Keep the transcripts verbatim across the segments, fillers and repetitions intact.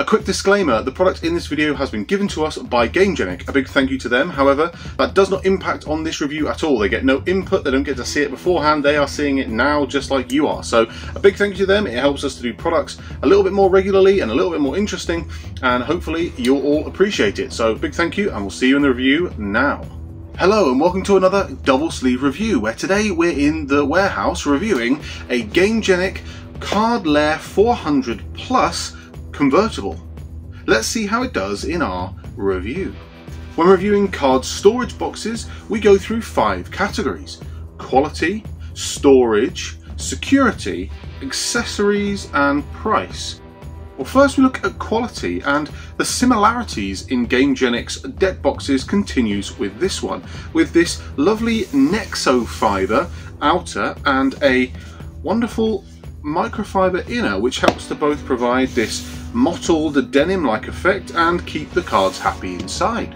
A quick disclaimer, the product in this video has been given to us by Gamegenic. A big thank you to them. However, that does not impact on this review at all. They get no input, they don't get to see it beforehand, they are seeing it now just like you are. So a big thank you to them, it helps us to do products a little bit more regularly and a little bit more interesting, and hopefully you'll all appreciate it. So big thank you, and we'll see you in the review now. Hello and welcome to another double sleeve review, where today we're in the warehouse reviewing a Gamegenic Card Lair four hundred plus convertible. Let's see how it does in our review. When reviewing card storage boxes, we go through five categories: quality, storage, security, accessories and price. Well, first we look at quality, and the similarities in Gamegenic's deck boxes continues with this one, with this lovely Nexo fiber outer and a wonderful microfiber inner, which helps to both provide this mottled denim-like effect and keep the cards happy inside.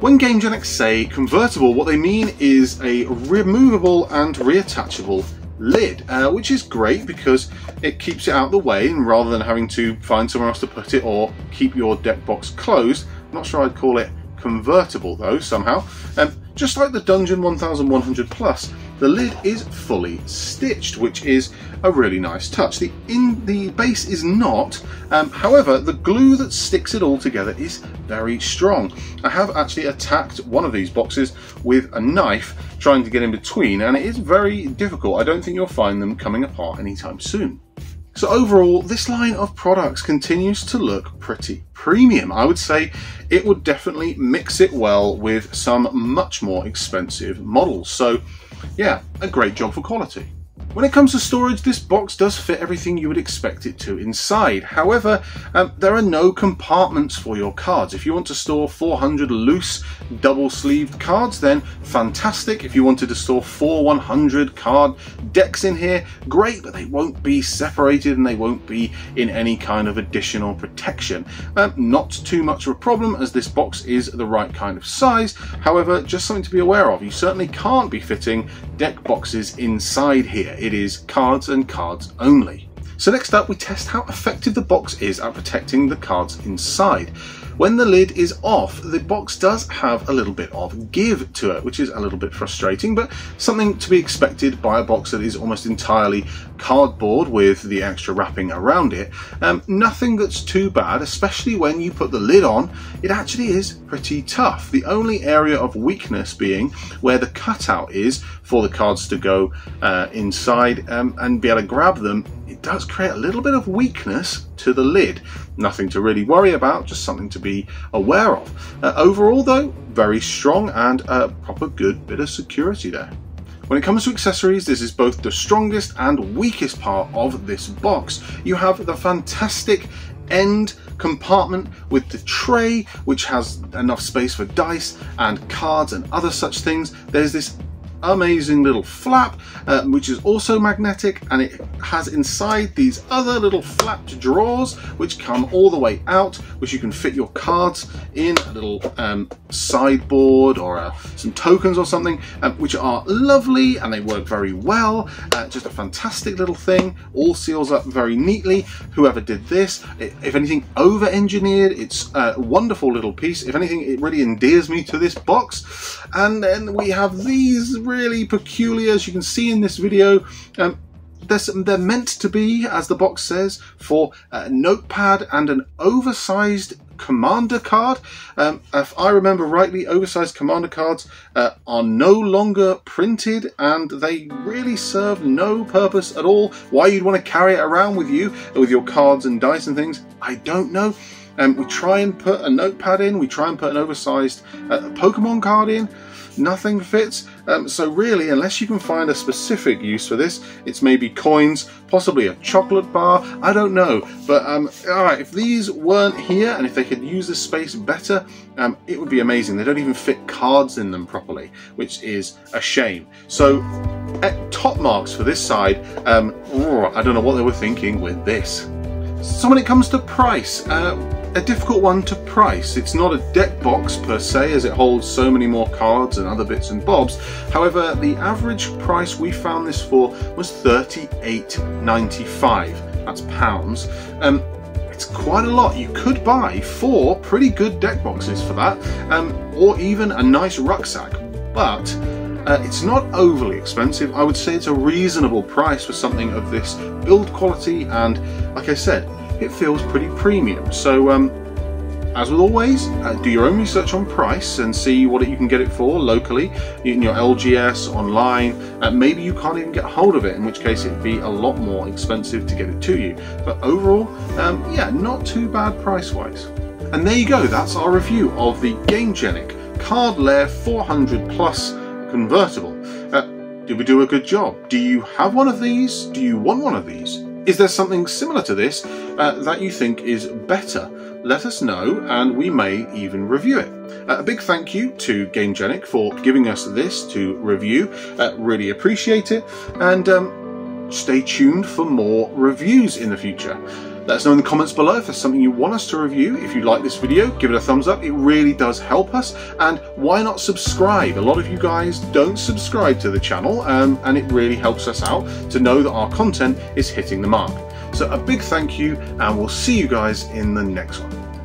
When Gamegenic say convertible, what they mean is a removable and reattachable lid, uh, which is great because it keeps it out of the way, and rather than having to find somewhere else to put it or keep your deck box closed. I'm not sure I'd call it convertible though somehow. Um, just like the Dungeon eleven hundred plus, the lid is fully stitched, which is a really nice touch. The in the base is not, um, however the glue that sticks it all together is very strong. I have actually attacked one of these boxes with a knife trying to get in between, and it is very difficult. I don't think you'll find them coming apart anytime soon. So overall, this line of products continues to look pretty premium. I would say it would definitely mix it well with some much more expensive models. So yeah, a great job for quality. When it comes to storage, this box does fit everything you would expect it to inside. However, um, there are no compartments for your cards. If you want to store four hundred loose, double-sleeved cards, then fantastic. If you wanted to store four one hundred card decks in here, great, but they won't be separated and they won't be in any kind of additional protection. Um, not too much of a problem, as this box is the right kind of size. However, just something to be aware of. You certainly can't be fitting deck boxes inside here. It is cards and cards only. So next up, we test how effective the box is at protecting the cards inside. When the lid is off, the box does have a little bit of give to it, which is a little bit frustrating, but something to be expected by a box that is almost entirely cardboard with the extra wrapping around it. Um, nothing that's too bad, especially when you put the lid on, it actually is pretty tough. The only area of weakness being where the cutout is for the cards to go uh, inside um, and be able to grab them. It does create a little bit of weakness to the lid. Nothing to really worry about, just something to be aware of. Uh, overall though, very strong and a proper good bit of security there. When it comes to accessories, this is both the strongest and weakest part of this box. You have the fantastic end compartment with the tray, which has enough space for dice and cards and other such things. There's this amazing little flap uh, which is also magnetic, and it has inside these other little flapped drawers which come all the way out, which you can fit your cards in, a little um, sideboard or uh, some tokens or something, um, which are lovely and they work very well. Uh, just a fantastic little thing, all seals up very neatly. Whoever did this, if anything over engineered, it's a wonderful little piece. If anything, it really endears me to this box. And then we have these really peculiar, as you can see in this video, um, they're meant to be, as the box says, for a notepad and an oversized commander card. Um, if I remember rightly, oversized commander cards uh, are no longer printed, and they really serve no purpose at all. Why you'd want to carry it around with you with your cards and dice and things, I don't know. Um, we try and put a notepad in, we try and put an oversized uh, Pokemon card in, nothing fits. Um, so really, unless you can find a specific use for this, it's maybe coins, possibly a chocolate bar, I don't know. But um, all right, if these weren't here and if they could use this space better, um, it would be amazing. They don't even fit cards in them properly, which is a shame. So at top marks for this side. um, I don't know what they were thinking with this. So when it comes to price, uh, a difficult one to price. It's not a deck box per se, as it holds so many more cards and other bits and bobs. However, the average price we found this for was thirty-eight ninety-five. That's pounds. Um, collect quite a lot. You could buy four pretty good deck boxes for that, um, or even a nice rucksack, but Uh, it's not overly expensive. I would say it's a reasonable price for something of this build quality, and like I said, it feels pretty premium. So um, as with always, uh, do your own research on price and see what you can get it for locally in your L G S, online. Uh, maybe you can't even get hold of it, in which case it'd be a lot more expensive to get it to you. But overall, um, yeah, not too bad price-wise. And there you go, that's our review of the Gamegenic Card Lair four hundred plus convertible. Uh, did we do a good job? Do you have one of these? Do you want one of these? Is there something similar to this uh, that you think is better? Let us know, and we may even review it. Uh, a big thank you to Gamegenic for giving us this to review. Uh, really appreciate it, and um, stay tuned for more reviews in the future. Let us know in the comments below if there's something you want us to review. If you like this video, give it a thumbs up. It really does help us. And why not subscribe? A lot of you guys don't subscribe to the channel, um, and it really helps us out to know that our content is hitting the mark. So a big thank you, and we'll see you guys in the next one.